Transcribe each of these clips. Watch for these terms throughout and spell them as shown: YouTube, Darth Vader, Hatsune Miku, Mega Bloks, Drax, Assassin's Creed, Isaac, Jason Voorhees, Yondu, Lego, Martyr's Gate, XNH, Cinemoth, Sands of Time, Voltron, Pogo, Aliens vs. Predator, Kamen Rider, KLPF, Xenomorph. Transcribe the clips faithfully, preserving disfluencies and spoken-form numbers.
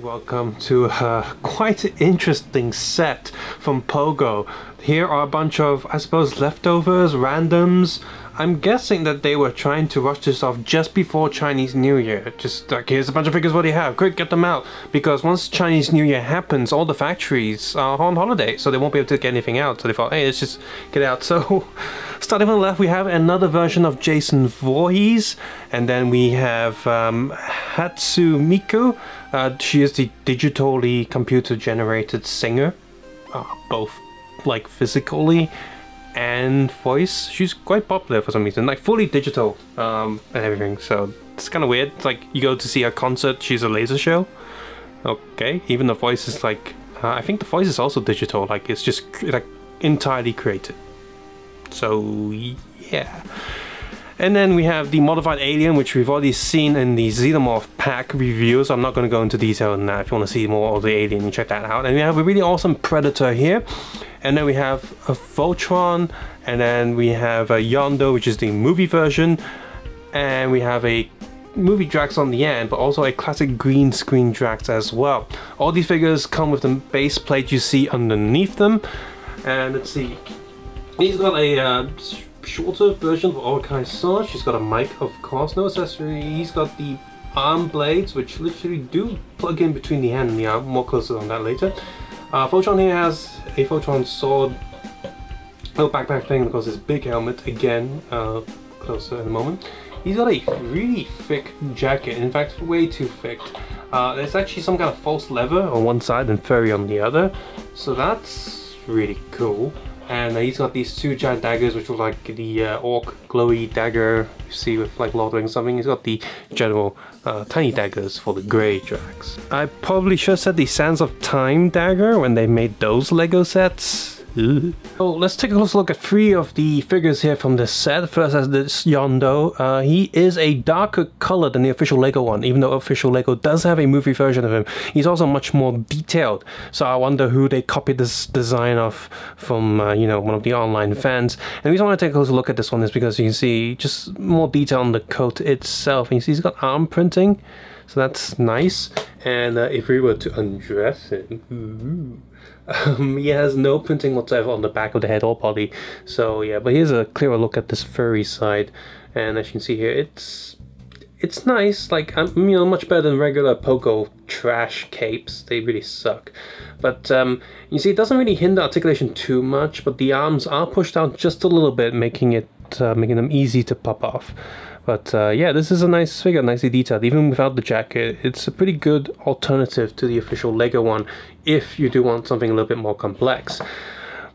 Welcome to uh, quite an interesting set from Pogo. Here are a bunch of, I suppose, leftovers, randoms. I'm guessing that they were trying to rush this off just before Chinese New Year. Just like, here's a bunch of figures, what do you have? Quick, get them out. Because once Chinese New Year happens, all the factories are on holiday, so they won't be able to get anything out. So they thought, hey, let's just get out. So, starting on the left, we have another version of Jason Voorhees. And then we have um, Hatsune Miku. Uh, she is the digitally computer-generated singer, uh, both like physically and voice. She's quite popular for some reason, like fully digital um, and everything. So it's kind of weird. It's like you go to see her concert, she's a laser show. Okay, even the voice is like, uh, I think the voice is also digital. Like it's just like entirely created. So yeah. And then we have the modified alien, which we've already seen in the Xenomorph pack review, so I'm not going to go into detail on that. If you want to see more of the alien, you check that out. And we have a really awesome Predator here. And then we have a Voltron, and then we have a Yondu, which is the movie version. And we have a movie Drax on the end, but also a classic green screen Drax as well. All these figures come with the base plate you see underneath them. And let's see, he's got a uh, shorter version of Orkai's sword. She's got a mic, of course, no accessory. He's got the arm blades, which literally do plug in between the hand and the arm. More closer on that later. Uh, Voltron here has a Voltron sword, little backpack thing, and of course his big helmet again, uh, closer in a moment. He's got a really thick jacket, in fact way too thick. Uh, there's actually some kind of false leather on one side and furry on the other, so that's really cool. And he's got these two giant daggers, which look like the uh, orc glowy dagger you see with like Lord of the Rings or something. He's got the general uh, tiny daggers for the grey Drax. I probably should have said the Sands of Time dagger when they made those Lego sets. Ugh. So let's take a closer look at three of the figures here from this set. First as this Yondu. Uh, he is a darker color than the official Lego one, even though official Lego does have a movie version of him. He's also much more detailed, so I wonder who they copied this design off from, uh, you know, one of the online fans. And the reason I want to take a closer look at this one is because you can see just more detail on the coat itself. And you see he's got arm printing, so that's nice. And uh, if we were to undress him, ooh, Um, he has no printing whatsoever on the back of the head or body, so yeah. But here's a clearer look at this furry side, and as you can see here, it's it's nice. Like I'm, you know, much better than regular Pogo trash capes. They really suck. But um, you see, it doesn't really hinder articulation too much. But the arms are pushed out just a little bit, making it uh, making them easy to pop off. But uh, yeah, this is a nice figure, nicely detailed. Even without the jacket, it's a pretty good alternative to the official Lego one if you do want something a little bit more complex.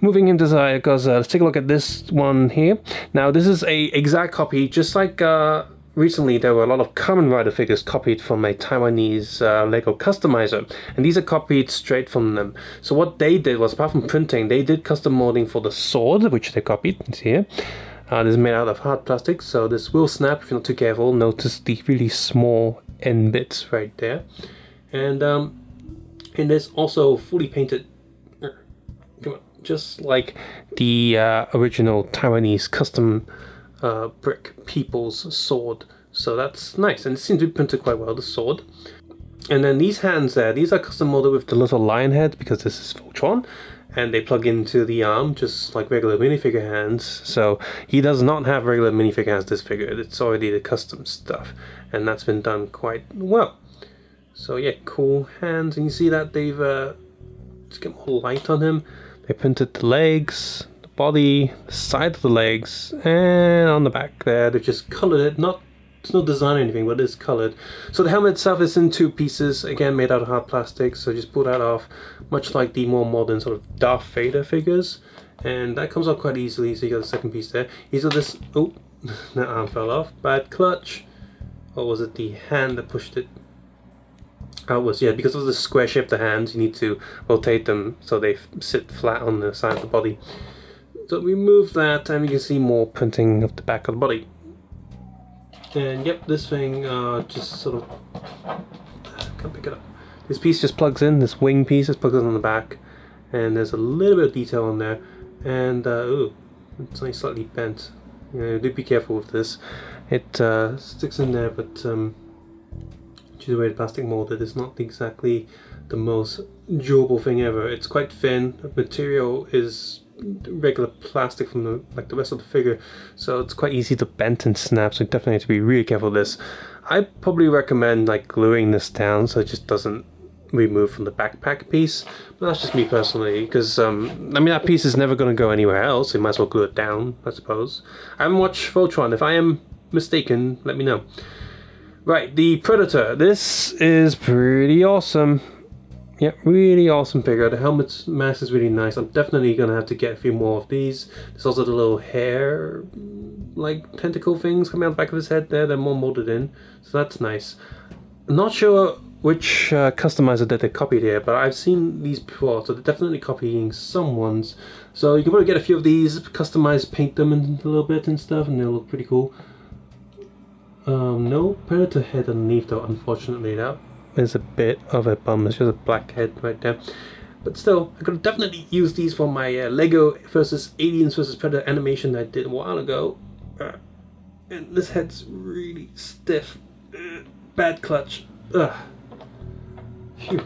Moving into design, because uh, let's take a look at this one here. Now this is a exact copy, just like uh, recently there were a lot of Kamen Rider figures copied from a Taiwanese uh, Lego customizer, and these are copied straight from them. So what they did was, apart from printing, they did custom molding for the sword, which they copied, it's here. Uh, this is made out of hard plastic, so this will snap if you're not too careful. Notice the really small end bits right there. And um, and it's also fully painted, come on, just like the uh, original Taiwanese custom uh, brick people's sword. So that's nice, and it seems to be printed quite well, the sword. And then these hands there, these are custom molded with the little lion head, because this is Voltron. And they plug into the arm just like regular minifigure hands. So he does not have regular minifigure hands, this figure. It's already the custom stuff, and that's been done quite well. So yeah, cool hands. And you see that they've uh, just get more light on him. They printed the legs, the body, the side of the legs, and on the back there they've just colored it. Not It's not designed or anything, but it's coloured. So the helmet itself is in two pieces, again made out of hard plastic, so just pull that off, much like the more modern sort of Darth Vader figures. And that comes off quite easily, so you got the second piece there. He's got this, oh, that arm fell off, bad clutch. Or was it the hand that pushed it outwards? Yeah, because of the square shape of the hands, you need to rotate them so they sit flat on the side of the body. So remove that, and you can see more printing of the back of the body. And yep, this thing uh, just sort of, can't pick it up. This piece just plugs in, this wing piece just plugs in on the back, and there's a little bit of detail on there. And uh, ooh, it's only slightly bent. You know, do be careful with this. It uh, sticks in there, but um, which is very plastic molded, is not exactly the most durable thing ever. It's quite thin. The material is regular plastic from the, like the rest of the figure, so it's quite easy to bend and snap, so you definitely have to be really careful with this. I probably recommend like gluing this down so it just doesn't remove from the backpack piece, but that's just me personally, because um, I mean that piece is never going to go anywhere else, so you might as well glue it down, I suppose. I haven't watched Voltron. If I am mistaken, let me know. Right, the Predator. This is pretty awesome. Yeah, really awesome figure. The helmet's mask is really nice. I'm definitely going to have to get a few more of these. There's also the little hair, like, tentacle things coming out the back of his head there. They're more molded in, so that's nice. I'm not sure which uh, customizer that they copied here, but I've seen these before, so they're definitely copying some ones. So you can probably get a few of these, customize, paint them in a little bit and stuff, and they'll look pretty cool. Um, no Predator head underneath though, unfortunately. That is a bit of a bum. It's just a black head right there, but still, I could definitely use these for my uh, Lego versus Aliens versus Predator animation that I did a while ago. Uh, and this head's really stiff. Uh, bad clutch. Ugh. Phew.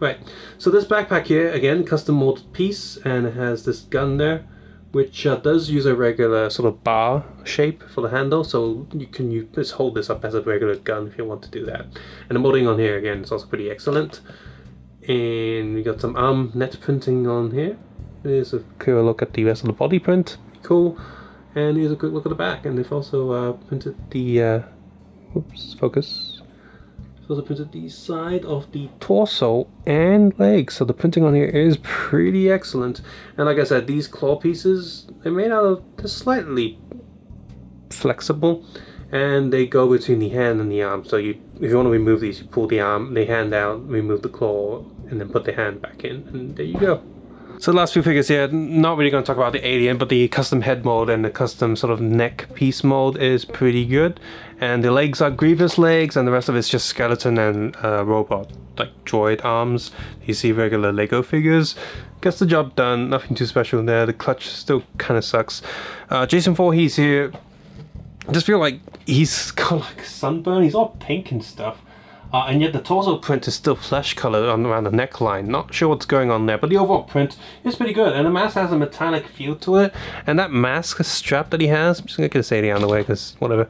Right, so this backpack here, again, custom molded piece, and it has this gun there, which uh, does use a regular sort of bar shape for the handle, so you can you just hold this up as a regular gun if you want to do that. And the molding on here, again, is also pretty excellent. And we got some arm net printing on here. Here's a clearer look at the rest of the body print. Cool. And here's a quick look at the back. And they've also uh, printed the... Uh, whoops, focus. They've also printed the side of the torso and legs. So the printing on here is pretty excellent. And like I said, these claw pieces, they're made out of, they're slightly flexible, and they go between the hand and the arm. So you, if you want to remove these, you pull the arm, the hand out, remove the claw, and then put the hand back in, and there you go. So the last few figures here, not really going to talk about the alien, but the custom head mold and the custom sort of neck piece mold is pretty good. And the legs are Grievous legs, and the rest of it's just skeleton and uh, robot, like droid arms. You see regular Lego figures. Gets the job done, nothing too special in there. The clutch still kind of sucks. Uh, Jason Voorhees here, I just feel like he's got like a sunburn, he's all pink and stuff. Uh, and yet the torso print is still flesh colored on around the neckline. Not sure what's going on there, but the overall print is pretty good. And the mask has a metallic feel to it. And that mask strap that he has, I'm just going to get this alien out of the way because whatever,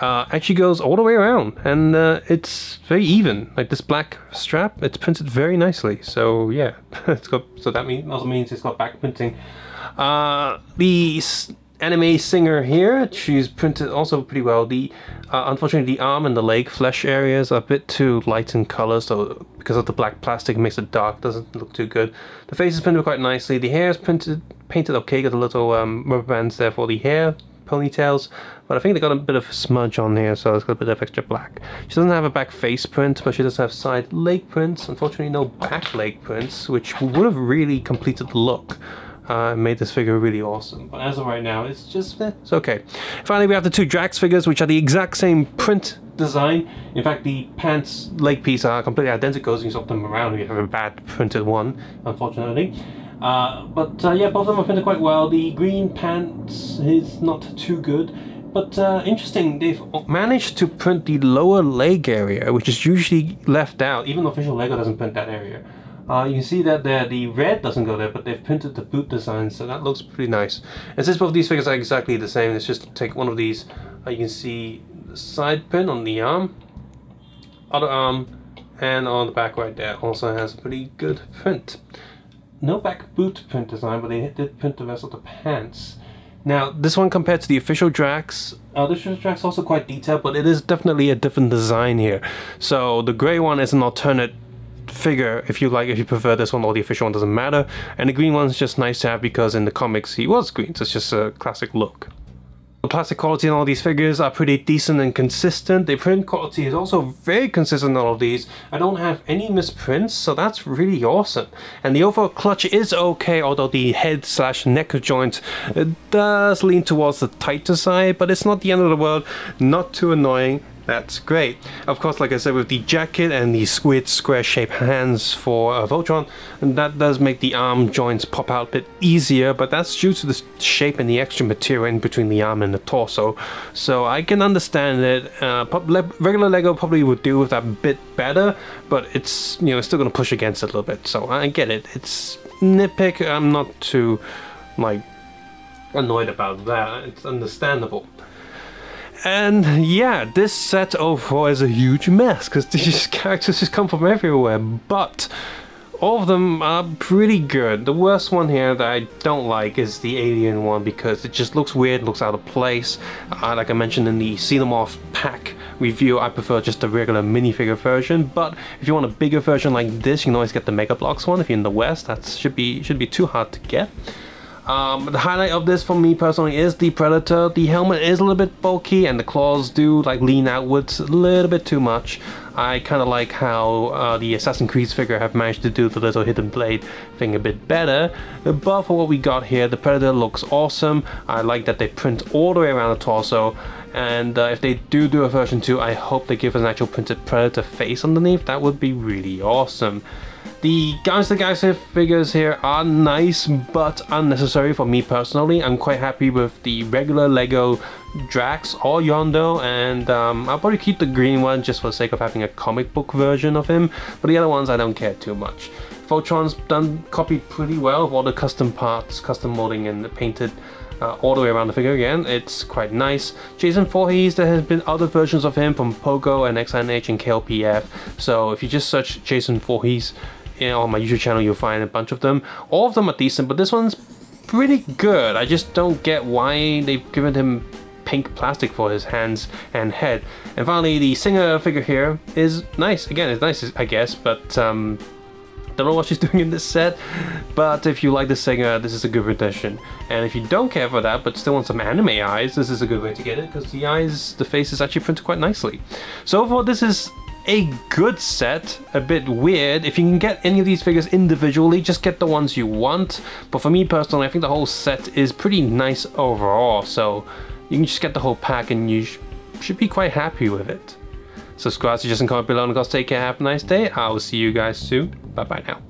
uh, actually goes all the way around. And uh, it's very even. Like this black strap, it's printed very nicely. So yeah, it's got. So that mean, also means it's got back printing. Uh, the anime singer here, she's printed also pretty well. The uh, unfortunately the arm and the leg flesh areas are a bit too light in color, so because of the black plastic it makes it dark, doesn't look too good. The face is printed quite nicely, the hair is printed painted okay, got the little um, rubber bands there for the hair ponytails, but I think they got a bit of smudge on here, so it's got a bit of extra black. She doesn't have a back face print, but she does have side leg prints. Unfortunately no back leg prints, which would have really completed the look. Uh, made this figure really awesome, but as of right now it's just eh, it's okay. Finally we have the two Drax figures, which are the exact same print design. In fact the pants leg piece are completely identical, so you swap them around you have a bad printed one, unfortunately. Uh, but uh, yeah, both of them are printed quite well. The green pants is not too good, but uh, interesting, they've managed to print the lower leg area, which is usually left out. Even official Lego doesn't print that area. Uh, you can see that there, the red doesn't go there, but they've printed the boot design, so that looks pretty nice. And since both of these figures are exactly the same, let's just take one of these. Uh, you can see the side pin on the arm, other arm, and on the back right there also has a pretty good print. No back boot print design, but they did print the rest of the pants. Now, this one compared to the official Drax, uh, the official Drax is also quite detailed, but it is definitely a different design here. So the grey one is an alternate figure, if you like, if you prefer this one or the official one, doesn't matter. And the green one's just nice to have because in the comics he was green, so it's just a classic look. The plastic quality on all these figures are pretty decent and consistent. The print quality is also very consistent on all of these. I don't have any misprints, so that's really awesome. And the overall clutch is okay, although the head slash neck joint it does lean towards the tighter side, but it's not the end of the world, not too annoying. That's great. Of course, like I said, with the jacket and the squid square-shaped hands for uh, Voltron, that does make the arm joints pop out a bit easier, but that's due to the shape and the extra material in between the arm and the torso. So I can understand it. Uh, le regular Lego probably would do with that a bit better, but it's, you know, it's still going to push against it a little bit. So I get it. It's nitpick. I'm not too, like, annoyed about that. It's understandable. And yeah, this set overall is a huge mess because these characters just come from everywhere, but all of them are pretty good. The worst one here that I don't like is the alien one because it just looks weird, looks out of place. Uh, like I mentioned in the Cinemoth pack review, I prefer just the regular minifigure version, but if you want a bigger version like this, you can always get the Mega Bloks one if you're in the West. That should be, should be too hard to get. Um, the highlight of this for me personally is the Predator. The helmet is a little bit bulky and the claws do like lean outwards a little bit too much. I kind of like how uh, the Assassin's Creed figure have managed to do the little hidden blade thing a bit better. But for what we got here, the Predator looks awesome. I like that they print all the way around the torso. And uh, if they do do a version two, I hope they give us an actual printed Predator face underneath. That would be really awesome. The Guys the Guys figures here are nice but unnecessary for me personally. I'm quite happy with the regular Lego Drax or Yondu, and um, I'll probably keep the green one just for the sake of having a comic book version of him, but the other ones I don't care too much. Voltron's done copied pretty well with all the custom parts, custom molding and painted Uh, all the way around the figure again. It's quite nice. Jason Voorhees, there has been other versions of him from Pogo and X N H and K L P F, so if you just search Jason Voorhees, you know, on my YouTube channel, you'll find a bunch of them. All of them are decent, but this one's pretty good. I just don't get why they've given him pink plastic for his hands and head. And finally, the singer figure here is nice. Again, it's nice, I guess, but um, don't know what she's doing in this set, but if you like the singer, this is a good rendition. And if you don't care for that but still want some anime eyes, this is a good way to get it because the eyes, the face is actually printed quite nicely. So overall, this is a good set, a bit weird. If you can get any of these figures individually, just get the ones you want. But for me personally, I think the whole set is pretty nice overall, so you can just get the whole pack and you sh should be quite happy with it. Subscribe, suggest, and comment below, and of course, take care, have a nice day. I will see you guys soon. Bye bye now.